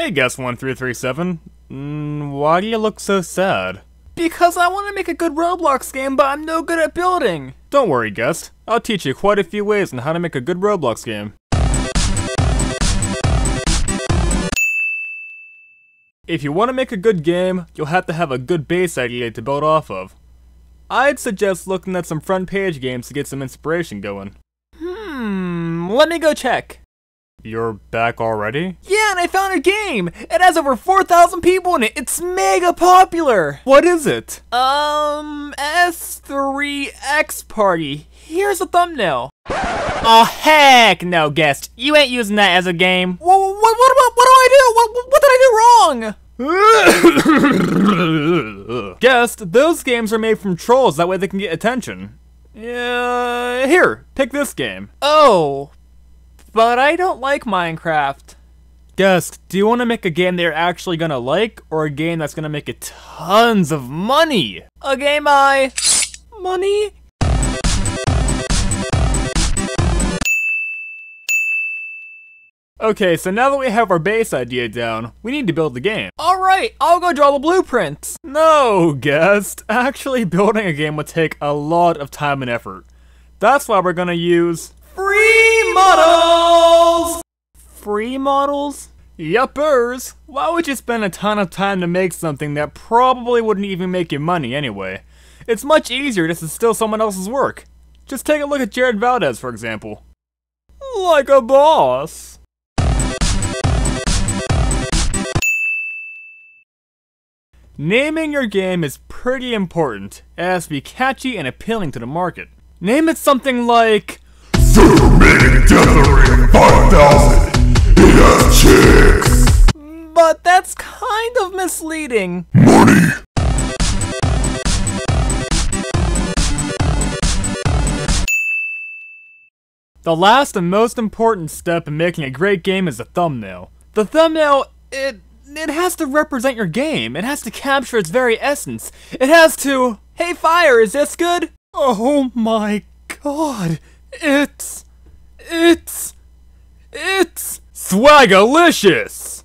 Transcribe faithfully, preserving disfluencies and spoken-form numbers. Hey, Guess one three three seven. Mm, why do you look so sad? Because I want to make a good Roblox game, but I'm no good at building! Don't worry, Guest. I'll teach you quite a few ways on how to make a good Roblox game. If you want to make a good game, you'll have to have a good base idea to build off of. I'd suggest looking at some front page games to get some inspiration going. Hmm, let me go check. You're back already? Yeah, and I found a game! It has over four thousand people in it! It's mega popular! What is it? Um, S three X Party. Here's the thumbnail. Oh, heck no, Guest. You ain't using that as a game. What, what, what, about, what do I do? What, what did I do wrong? Guest, those games are made from trolls, that way they can get attention. Yeah, here, pick this game. Oh, but I don't like Minecraft. Guest, do you want to make a game they're actually gonna like, or a game that's gonna make it tons of money? A game I... money? Okay, so now that we have our base idea down, we need to build the game. Alright, I'll go draw the blueprints! No, Guest. Actually building a game would take a lot of time and effort. That's why we're gonna use... free models! Free models? Yuppers! Why would you spend a ton of time to make something that probably wouldn't even make you money anyway? It's much easier just to steal someone else's work. Just take a look at Jared Valdez, for example. Like a boss! Naming your game is pretty important. It has to be catchy and appealing to the market. Name it something like... Super Mini Gathering five thousand! It has chicks! But that's kind of misleading. Money! The last and most important step in making a great game is the thumbnail. The thumbnail, it... It has to represent your game. It has to capture its very essence. It has to... Hey, Fire, is this good? Oh my god. It's... It's... It's... Swagalicious!